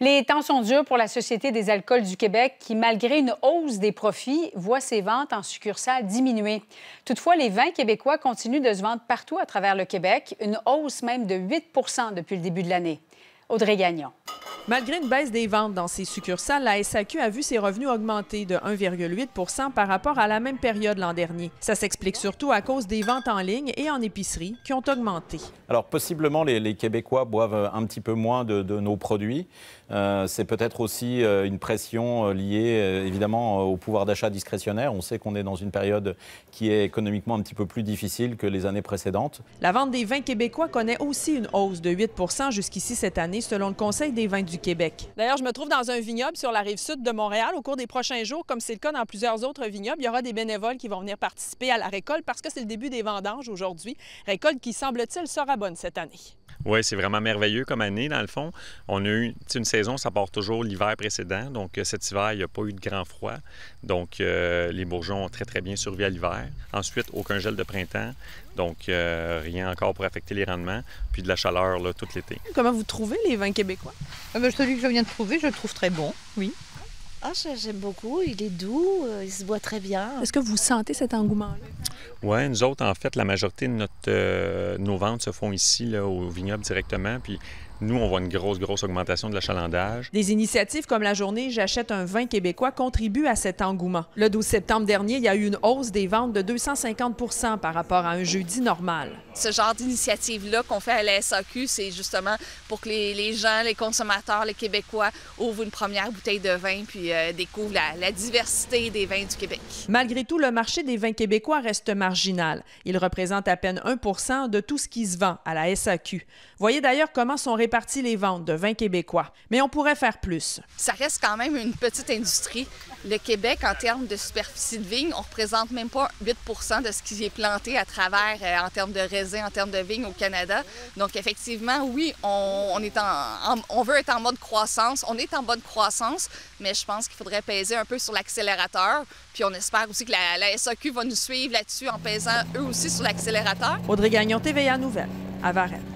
Les temps sont durs pour la Société des alcools du Québec qui, malgré une hausse des profits, voit ses ventes en succursale diminuer. Toutefois, les vins québécois continuent de se vendre partout à travers le Québec, une hausse même de 8 % depuis le début de l'année. Audrey Gagnon. Malgré une baisse des ventes dans ses succursales, la SAQ a vu ses revenus augmenter de 1,8 % par rapport à la même période l'an dernier. Ça s'explique surtout à cause des ventes en ligne et en épicerie qui ont augmenté. Alors, possiblement, les Québécois boivent un petit peu moins de nos produits. C'est peut-être aussi une pression liée, évidemment, au pouvoir d'achat discrétionnaire. On sait qu'on est dans une période qui est économiquement un petit peu plus difficile que les années précédentes. La vente des vins québécois connaît aussi une hausse de 8 % jusqu'ici cette année, selon le Conseil des vins du Québec. D'ailleurs, je me trouve dans un vignoble sur la rive sud de Montréal. Au cours des prochains jours, comme c'est le cas dans plusieurs autres vignobles, il y aura des bénévoles qui vont venir participer à la récolte parce que c'est le début des vendanges aujourd'hui. Récolte qui, semble-t-il, sera bonne cette année. Oui, c'est vraiment merveilleux comme année, dans le fond. On a eu une saison, ça part toujours l'hiver précédent. Donc, cet hiver, il n'y a pas eu de grand froid. Donc, les bourgeons ont très, très bien survécu à l'hiver. Ensuite, aucun gel de printemps. Donc, rien encore pour affecter les rendements. Puis de la chaleur, là, tout l'été. Comment vous trouvez les vins québécois? Celui que je viens de trouver, je le trouve très bon, oui. Ah, j'aime beaucoup. Il est doux, il se boit très bien. Est-ce que vous sentez cet engouement-là? Oui, nous autres, en fait, la majorité de nos ventes se font ici, là, au vignoble directement. Puis nous, on voit une grosse augmentation de l'achalandage. Des initiatives comme la Journée J'achète un vin québécois contribuent à cet engouement. Le 12 septembre dernier, il y a eu une hausse des ventes de 250 % par rapport à un jeudi normal. Ce genre d'initiative-là qu'on fait à la SAQ, c'est justement pour que les gens, les consommateurs, les Québécois ouvrent une première bouteille de vin puis découvrent la diversité des vins du Québec. Malgré tout, le marché des vins québécois reste marginal. Il représente à peine 1 % de tout ce qui se vend à la SAQ. Voyez d'ailleurs comment sont répartis les ventes de vins québécois, mais on pourrait faire plus. Ça reste quand même une petite industrie. Le Québec, en termes de superficie de vigne, on ne représente même pas 8 % de ce qui est planté à travers, en termes de raisins, en termes de vignes au Canada. Donc, effectivement, oui, on veut être en mode croissance. On est en bonne croissance, mais je pense qu'il faudrait peser un peu sur l'accélérateur. Puis on espère aussi que la SAQ va nous suivre là-dessus en pesant eux aussi sur l'accélérateur. Audrey Gagnon, TVA Nouvelles, à Varennes.